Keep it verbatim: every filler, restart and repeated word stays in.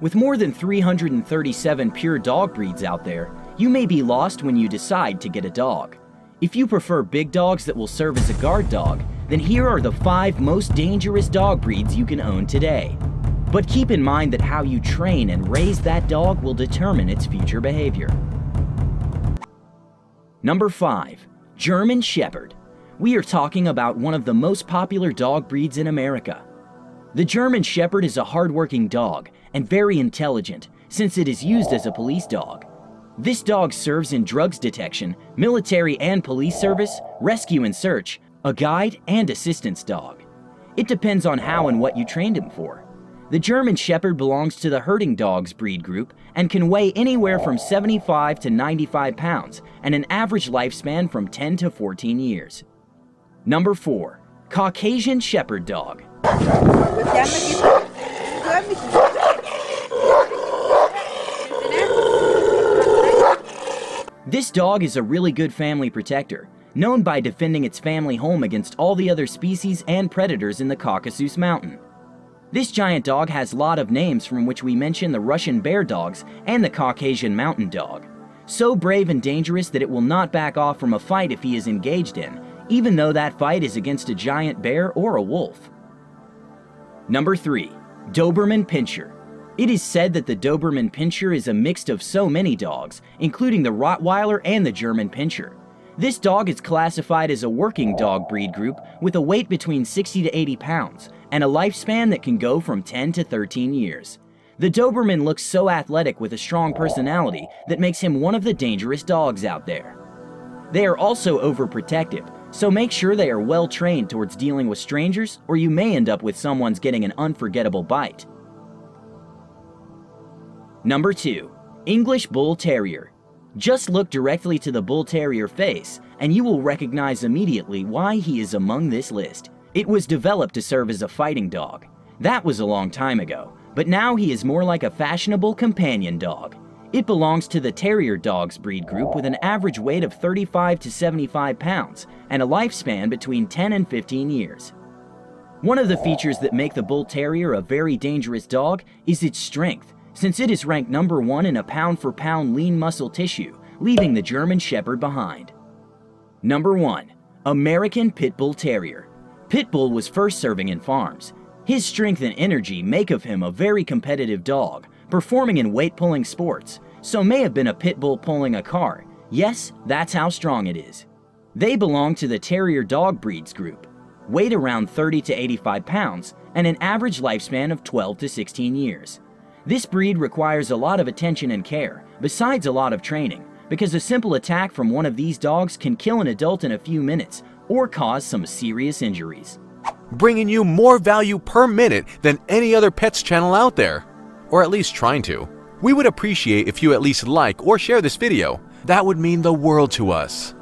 With more than three hundred thirty-seven pure dog breeds out there, you may be lost when you decide to get a dog. If you prefer big dogs that will serve as a guard dog, then here are the five most dangerous dog breeds you can own today. But keep in mind that how you train and raise that dog will determine its future behavior. Number five. German Shepherd. We are talking about one of the most popular dog breeds in America. The German Shepherd is a hardworking dog and very intelligent, since it is used as a police dog. This dog serves in drugs detection, military and police service, rescue and search, a guide and assistance dog. It depends on how and what you trained him for. The German Shepherd belongs to the herding dogs breed group and can weigh anywhere from seventy-five to ninety-five pounds and an average lifespan from ten to fourteen years. Number four. Caucasian Shepherd Dog. This dog is a really good family protector, known by defending its family home against all the other species and predators in the Caucasus Mountain. This giant dog has a lot of names, from which we mention the Russian bear dogs and the Caucasian mountain dog. So brave and dangerous that it will not back off from a fight if he is engaged in, even though that fight is against a giant bear or a wolf. Number three. Doberman Pinscher. It is said that the Doberman Pinscher is a mix of so many dogs, including the Rottweiler and the German Pinscher. This dog is classified as a working dog breed group with a weight between sixty to eighty pounds and a lifespan that can go from ten to thirteen years. The Doberman looks so athletic with a strong personality that makes him one of the dangerous dogs out there. They are also overprotective, so make sure they are well trained towards dealing with strangers, or you may end up with someone's getting an unforgettable bite. Number two. English Bull Terrier. Just look directly to the Bull Terrier face, and you will recognize immediately why he is among this list. It was developed to serve as a fighting dog. That was a long time ago, but now he is more like a fashionable companion dog. It belongs to the Terrier dogs breed group with an average weight of thirty-five to seventy-five pounds and a lifespan between ten and fifteen years. One of the features that make the Bull Terrier a very dangerous dog is its strength, since it is ranked number one in a pound-for-pound lean muscle tissue, leaving the German Shepherd behind. Number one. American Pitbull Terrier. Pitbull was first serving in farms. His strength and energy make of him a very competitive dog, performing in weight-pulling sports, so may have been a pitbull pulling a car. Yes, that's how strong it is. They belong to the Terrier dog breeds group, weight around thirty to eighty-five pounds, and an average lifespan of twelve to sixteen years. This breed requires a lot of attention and care, besides a lot of training, because a simple attack from one of these dogs can kill an adult in a few minutes or cause some serious injuries. Bringing you more value per minute than any other pets channel out there. Or at least trying to. We would appreciate if you at least like or share this video. That would mean the world to us.